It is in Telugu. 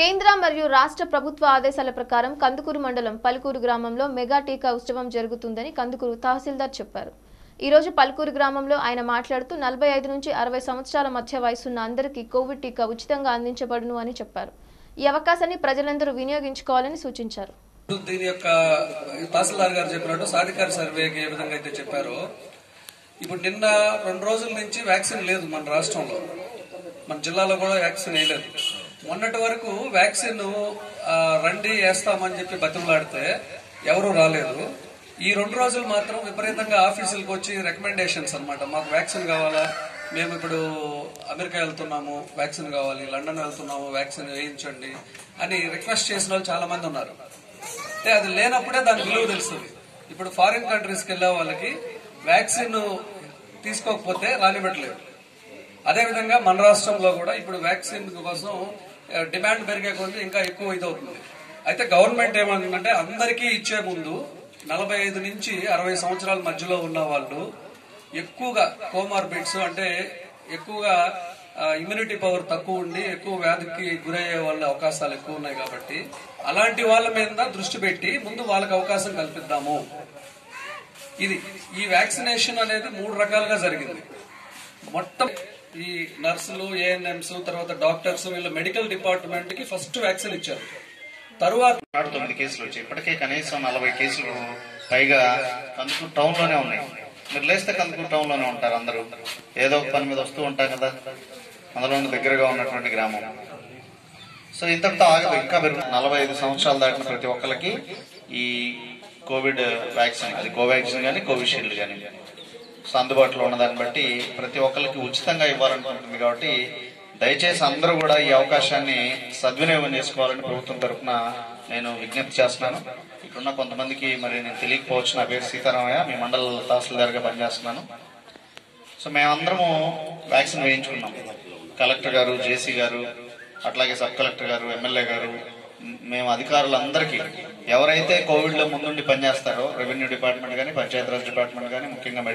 Kendra Mariyu Rashtra Prabhutva Adeshala Prakaram Kandukuru Mandalam Palkuru Gramamlo Mega Teeka Utsavam Jarugutundani Kandukuru Tahsildar Chepparu. Ee roju Palkuru Gramamlo ayana maatladutu 45 nunchi 60 samvatsaraala madhya vayasulla andariki Covid teeka uchitanga andinchapabadunu ani chepparu. Ee avakasanni prajalandaru viniyoginchukovalani suchincharu. దీని యొక్క తహసీల్దార్ గారు చెప్పినట్టు సాధికార సర్వేకి ఏ విధంగా అయితే చెప్పారో ఇప్పుడు నిన్న రెండు రోజుల నుంచి వ్యాక్సిన్ లేదు మన రాష్ట్రంలో మన జిల్లాలో కూడా వ్యాక్సిన్ లేదు మొన్నటి వరకు వ్యాక్సిన్ రండి చేస్తామని చెప్పి బతిమలాడితే ఎవరు రాలేదు ఈ రెండు రోజులు మాత్రం విపరీతంగా ఆఫీసులకు వచ్చి రికమెండేషన్స్ అన్నమాట మాకు వ్యాక్సిన్ కావాలా మేము ఇప్పుడు అమెరికా వెళ్తున్నాము వ్యాక్సిన్ కావాలి లండన్ వెళ్తున్నాము వ్యాక్సిన్ వేయించండి అని రిక్వెస్ట్ చేసిన వాళ్ళు చాలా మంది ఉన్నారు అది లేనప్పుడే దాని విలువ తెలుస్తుంది ఇప్పుడు ఫారిన్ కంట్రీస్కి వెళ్ళే వాళ్ళకి వ్యాక్సిన్ తీసుకోకపోతే రానివ్వట్లేదు అదేవిధంగా మన రాష్ట్రంలో కూడా ఇప్పుడు వ్యాక్సిన్ కోసం డిమాండ్ పెరిగే కొద్ది ఇంకా ఎక్కువ అవుతుంది అయితే గవర్నమెంట్ ఏమంటుందంటే అందరికీ ఇచ్చే ముందు 45 నుంచి 60 సంవత్సరాల మధ్యలో ఉన్న వాళ్ళు ఎక్కువగా కోమార్బిడ్స్ అంటే ఎక్కువగా ఇమ్యూనిటీ పవర్ తక్కువ ఉండి ఎక్కువ వ్యాధికి గురయ్యే వాళ్ళ అవకాశాలు ఎక్కువ ఉన్నాయి కాబట్టి అలాంటి వాళ్ళ మీద దృష్టి పెట్టి ముందు వాళ్ళకి అవకాశం కల్పిద్దాము ఇది ఈ వ్యాక్సినేషన్ అనేది 3 రకాలుగా జరిగింది మొత్తం ఈ నర్సులు ఏఎన్ఎంస్ తర్వాత డాక్టర్స్ వీళ్ళ మెడికల్ డిపార్ట్మెంట్ కి ఫస్ట్ వ్యాక్సిన్ ఇచ్చారు తర్వాత 9 కేసులు వచ్చాయి ఇప్పటికే కనీసం 40 కేసులు పైగా కందుకూరు టౌన్ లోనే ఉన్నాయి మీరు లేస్తే కందుకూరు టౌన్ లోనే ఉంటారు అందరూ ఏదో ఒక పని మీద వస్తూ ఉంటారు కదా అందులో దగ్గరగా ఉన్నటువంటి గ్రామం సో ఇంతటితో ఆగదు ఇంకా 45 సంవత్సరాలు దాటిన ప్రతి ఒక్కరికి ఈ కోవిడ్ వ్యాక్సిన్ అది కోవాక్సిన్ కానీ కోవిషీల్డ్ కానీ సో అందుబాటులో ఉన్న దాన్ని బట్టి ప్రతి ఒక్కరికి ఉచితంగా ఇవ్వాలనుకుంటుంది కాబట్టి దయచేసి అందరూ కూడా ఈ అవకాశాన్ని సద్వినియోగం చేసుకోవాలని ప్రభుత్వం తరఫున నేను విజ్ఞప్తి చేస్తున్నాను ఇక్కడున్న కొంతమందికి మరి నేను తెలియకపోవచ్చు నా పేరు సీతారామయ్య మీ మండల తహసీల్దార్గా పనిచేస్తున్నాను సో మేమందరము వ్యాక్సిన్ వేయించుకున్నాం కలెక్టర్ గారు జేసీ గారు అట్లాగే సబ్ కలెక్టర్ గారు ఎమ్మెల్యే గారు మేము అధికారులందరికీ ఎవరైతే కోవిడ్లో ముందుండి పనిచేస్తారో రెవెన్యూ డిపార్ట్మెంట్ కానీ పంచాయతీరాజ్ డిపార్ట్మెంట్ కానీ ముఖ్యంగా